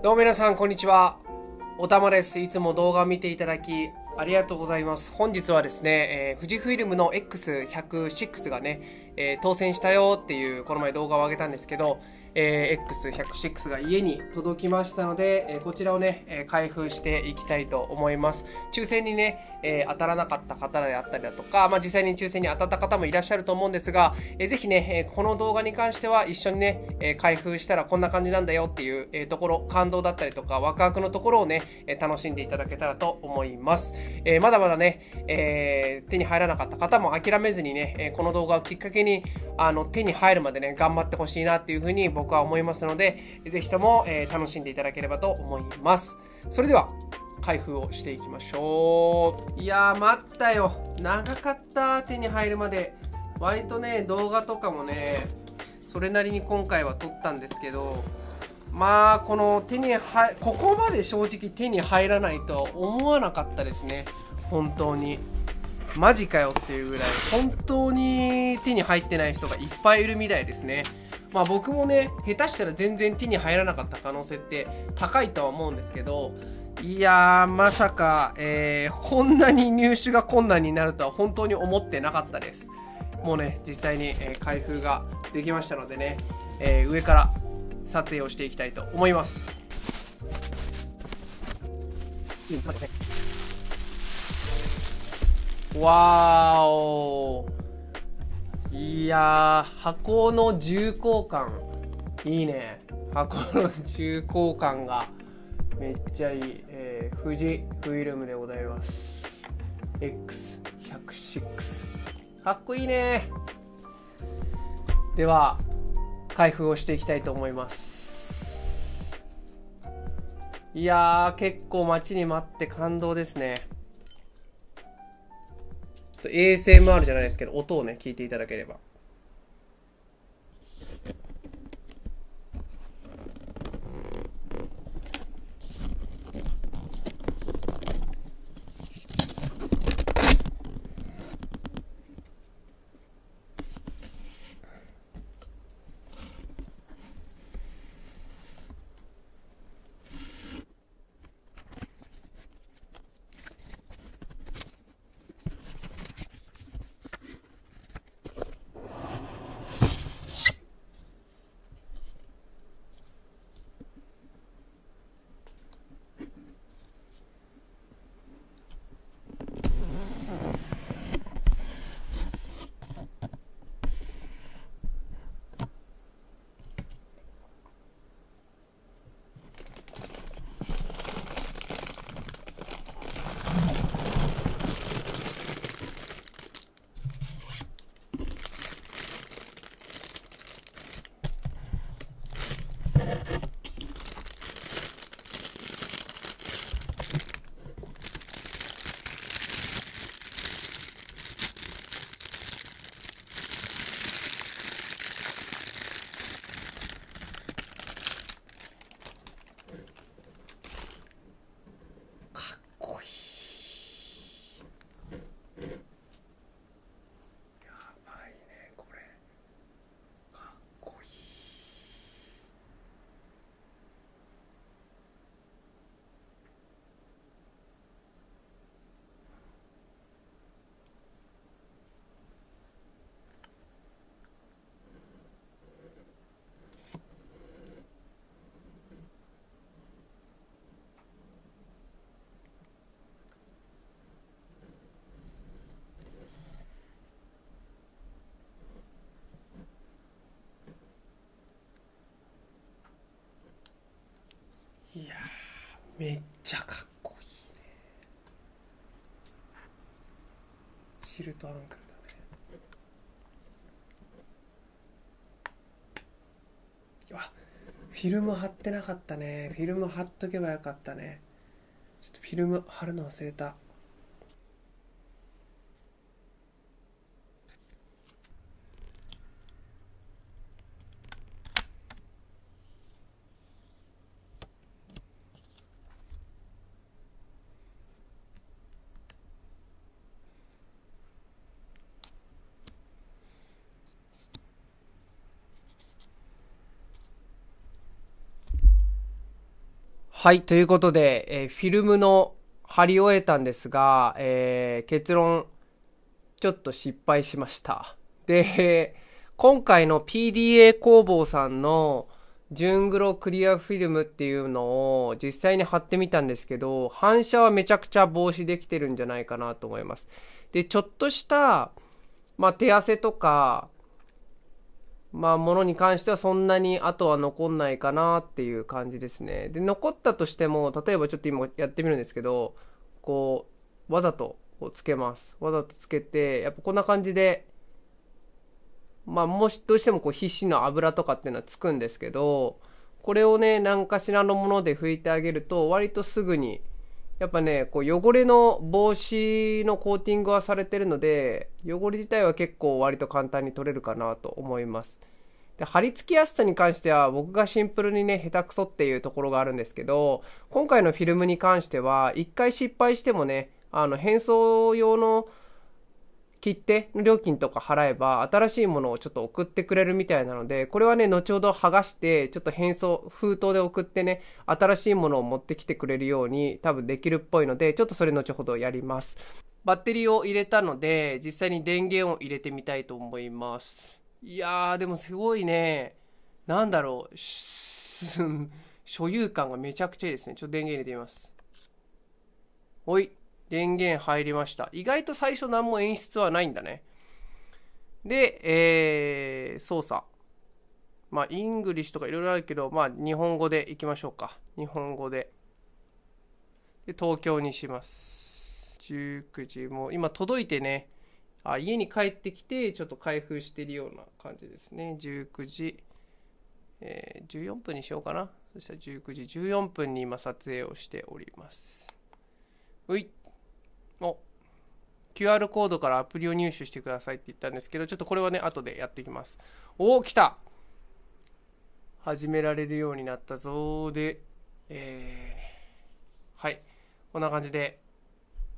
どうも皆さんこんにちは。おたまです。いつも動画を見ていただきありがとうございます。本日はですね、富士フイルムの X100VI がね、当選したよっていうこの前動画を上げたんですけど、X100VI が家に届きましたので、こちらをね、開封していきたいと思います。抽選にね、当たらなかった方であったりだとか、実際に抽選に当たった方もいらっしゃると思うんですが、ぜひね、この動画に関しては一緒にね、開封したらこんな感じなんだよっていう、ところ、感動だったりとかワクワクのところをね、楽しんでいただけたらと思います。まだまだね、手に入らなかった方も諦めずにね、この動画をきっかけに手に入るまでね頑張ってほしいなっていうふうに僕は思いますので、ぜひとも、楽しんでいただければと思います。それでは開封をしていきましょう。いやー待ったよ、長かった。手に入るまで割とね動画とかもねそれなりに今回は撮ったんですけど、このここまで正直手に入らないとは思わなかったですね。本当にマジかよっていうぐらい本当に手に入ってない人がいっぱいいるみたいですね。僕もね下手したら全然手に入らなかった可能性って高いとは思うんですけど、いやーまさか、こんなに入手が困難になるとは本当に思ってなかったです。もうね実際に、開封ができましたのでね、上から撮影をしていきたいと思います。わーおー、いやー箱の重厚感いいね。箱の重厚感がめっちゃいい。富士フイルムでございます。 X100VI かっこいいね。では開封をしていきたいと思います。いやー結構待ちに待って感動ですね。ASMR じゃないですけど音をね聞いていただければ。いやーめっちゃかっこいいね。シルトアンクルだね。うわフィルム貼ってなかったね。フィルム貼っとけばよかったね。ちょっとフィルム貼るの忘れた。はい、ということで、フィルムの貼り終えたんですが、結論、ちょっと失敗しました。で、今回の PDA 工房さんの純黒クリアフィルムっていうのを実際に貼ってみたんですけど、反射はめちゃくちゃ防止できてるんじゃないかなと思います。で、ちょっとした、手汗とか、ものに関してはそんなに後は残んないかなっていう感じですね。で、残ったとしても、例えばちょっと今やってみるんですけど、こう、わざとつけます。わざとつけて、やっぱこんな感じで、もしどうしてもこう皮脂の油とかっていうのはつくんですけど、これをね、何かしらのもので拭いてあげると、割とすぐに、やっぱね、こう汚れの防止のコーティングはされてるので、汚れ自体は結構割と簡単に取れるかなと思います。で、貼り付きやすさに関しては僕がシンプルにね、下手くそっていうところがあるんですけど、今回のフィルムに関しては、一回失敗してもね、変装用の切手の料金とか払えば、新しいものをちょっと送ってくれるみたいなので、これはね、後ほど剥がして、ちょっと返送、封筒で送ってね、新しいものを持ってきてくれるように多分できるっぽいので、ちょっとそれ後ほどやります。バッテリーを入れたので、実際に電源を入れてみたいと思います。いやー、でもすごいね、なんだろう、所有感がめちゃくちゃいいですね。ちょっと電源入れてみます。おい。電源入りました。意外と最初何も演出はないんだね。で、操作。イングリッシュとかいろいろあるけど、日本語でいきましょうか。日本語で。で、東京にします。19時、もう今届いてね、家に帰ってきて、ちょっと開封してるような感じですね。19時、14分にしようかな。そしたら19時14分に今撮影をしております。うい。QR コードからアプリを入手してくださいって言ったんですけど、ちょっとこれはね、後でやっていきます。おー、来た！始められるようになったぞーで、はい。こんな感じで、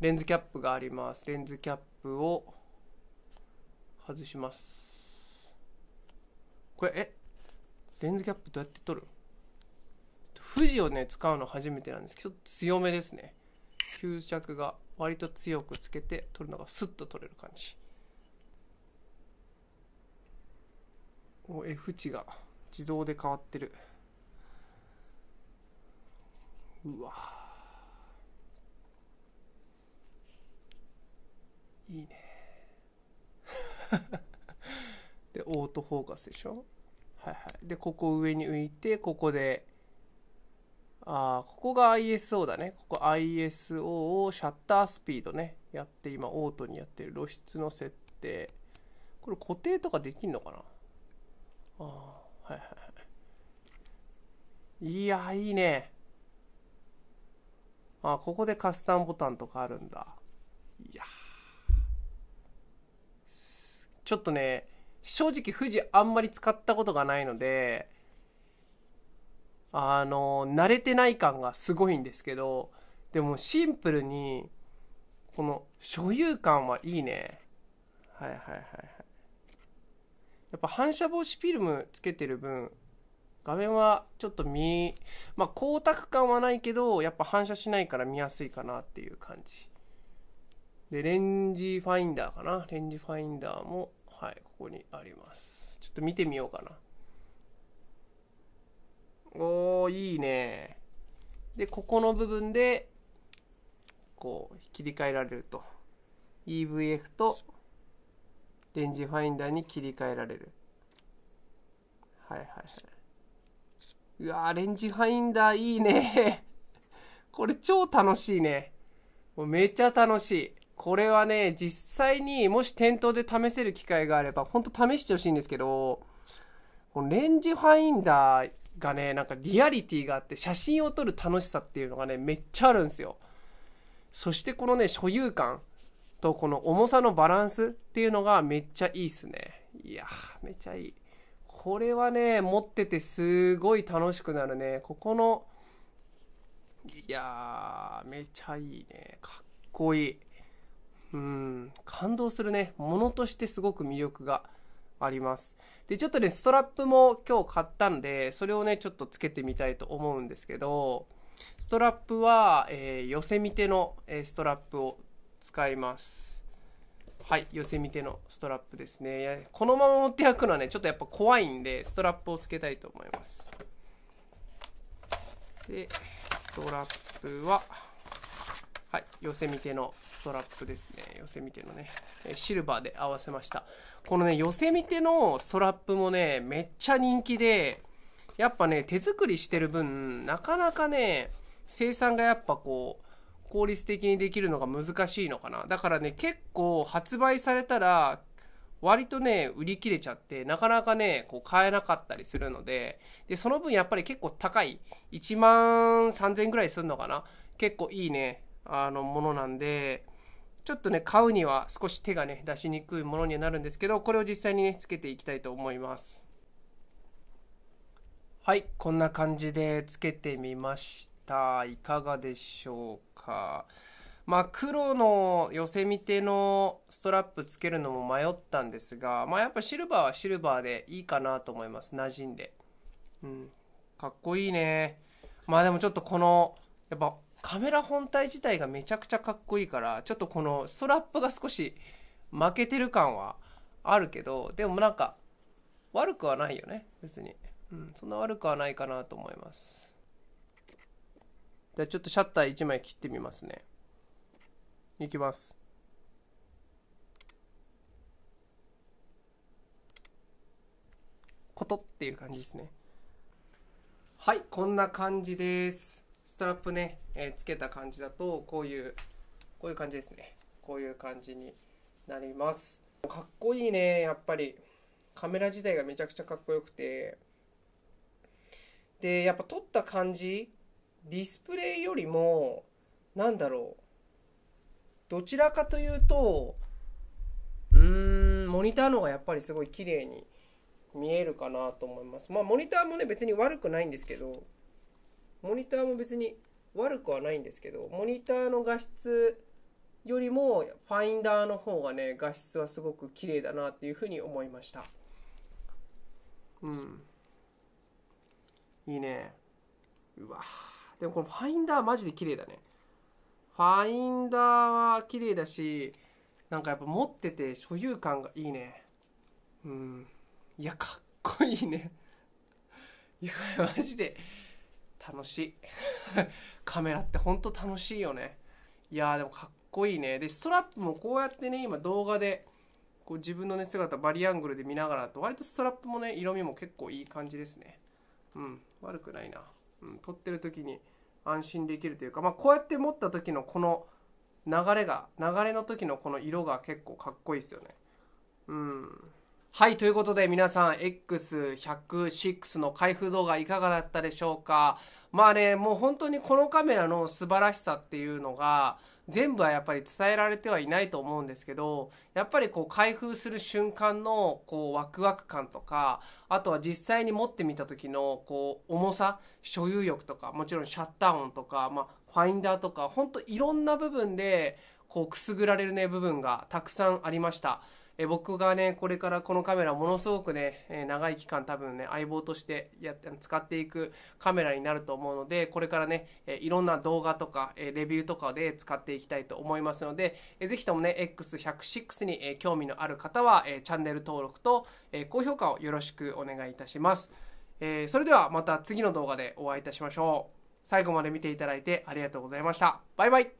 レンズキャップがあります。レンズキャップを外します。これ、レンズキャップどうやって撮る？富士をね、使うの初めてなんですけど、ちょっと強めですね。吸着が割と強くつけて取るのがスッと取れる感じ。お、F 値が自動で変わってる。うわ、いいね。で、オートフォーカスでしょ。はいはい。で、ここ上に浮いて、ここでここが ISO だね。ここ ISO をシャッタースピードね。やって今オートにやってる露出の設定。これ固定とかできんのかな。はいはいはい。いやー、いいね。ここでカスタムボタンとかあるんだ。いやー。ちょっとね、正直富士あんまり使ったことがないので、慣れてない感がすごいんですけど、でもシンプルに、この所有感はいいね。はいはいはいはい。やっぱ反射防止フィルムつけてる分、画面はちょっと光沢感はないけど、やっぱ反射しないから見やすいかなっていう感じ。で、レンジファインダーかな。レンジファインダーも、はい、ここにあります。ちょっと見てみようかな。おー、いいね。で、ここの部分で、こう、切り替えられると。EVF と、レンジファインダーに切り替えられる。はいはいはい。うわー、レンジファインダーいいね。これ超楽しいね。もうめちゃ楽しい。これはね、実際にもし店頭で試せる機会があれば、ほんと試してほしいんですけど、このレンジファインダー、がね、なんかリアリティがあって写真を撮る楽しさっていうのがね、めっちゃあるんですよ。そしてこのね、所有感とこの重さのバランスっていうのがめっちゃいいっすね。いやー、めちゃいい。これはね、持っててすごい楽しくなるね。ここの、いやー、めちゃいいね。かっこいい。感動するね。ものとしてすごく魅力があります。で、ちょっとね、ストラップも今日買ったんで、それをね、ちょっとつけてみたいと思うんですけど、ストラップは、ヨセミテのストラップを使います。はい、ヨセミテのストラップですね。このまま持っていくのはね、ちょっとやっぱ怖いんで、ストラップをつけたいと思います。で、ストラップは、はい、ヨセミテのストラップですね。ヨセミテのね、シルバーで合わせました。このね、ヨセミテのストラップもね、めっちゃ人気で、やっぱね、手作りしてる分、なかなかね、生産がやっぱこう、効率的にできるのが難しいのかな。だからね、結構発売されたら割とね売り切れちゃって、なかなかねこう買えなかったりするので、その分やっぱり結構高い、1万3000円ぐらいするのかな、結構いいねものなんで、ちょっとね買うには少し手がね出しにくいものにはなるんですけど、これを実際にねつけていきたいと思います。はい、こんな感じでつけてみました。いかがでしょうか。まあ黒のヨセミテのストラップつけるのも迷ったんですが、まあやっぱシルバーはシルバーでいいかなと思います。馴染んで、うん、かっこいいね。まあでもちょっとこのやっぱカメラ本体自体がめちゃくちゃかっこいいから、ちょっとこのストラップが少し負けてる感はあるけど、でもなんか悪くはないよね別に、うん、そんな悪くはないかなと思います。じゃあちょっとシャッター1枚切ってみますね。いきます。コトっていう感じですね。はい、こんな感じです。ストラップね、つけた感じだと、こういう感じですね。こういう感じになります。かっこいいね、やっぱり。カメラ自体がめちゃくちゃかっこよくて。で、やっぱ撮った感じ、ディスプレイよりもなんだろう、どちらかというとモニターの方がやっぱりすごい綺麗に見えるかなと思います。まあモニターもね別に悪くないんですけど、モニターの画質よりもファインダーの方がね画質はすごく綺麗だなっていうふうに思いました。うん、いいね。うわでもこのファインダーマジで綺麗だね。ファインダーは綺麗だし、なんかやっぱ持ってて所有感がいいね。うん。いや、かっこいいね。いや、マジで楽しい。カメラってほんと楽しいよね。いやーでもかっこいいね。で、ストラップもこうやってね、今動画でこう自分のね姿バリアングルで見ながらと、割とストラップもね、色味も結構いい感じですね。うん。悪くないな。うん、撮ってる時に安心できるというか、まあ、こうやって持った時のこの流れの時のこの色が結構かっこいいですよね。うん。はい、ということで皆さん X100VI の開封動画いかがだったでしょうか。まあね、もう本当にこのカメラの素晴らしさっていうのが全部はやっぱり伝えられてはいないと思うんですけど、やっぱりこう開封する瞬間のこうワクワク感とか、あとは実際に持ってみた時のこう重さ、所有欲とか、もちろんシャッター音とか、まあ、ファインダーとか、本当いろんな部分でこうくすぐられるね部分がたくさんありました。僕がねこれからこのカメラものすごくね、長い期間多分ね相棒として使っていくカメラになると思うので、これからね、いろんな動画とか、レビューとかで使っていきたいと思いますので、ぜひともね X100VI に、興味のある方は、チャンネル登録と、高評価をよろしくお願いいたします。それではまた次の動画でお会いいたしましょう。最後まで見ていただいてありがとうございました。バイバイ。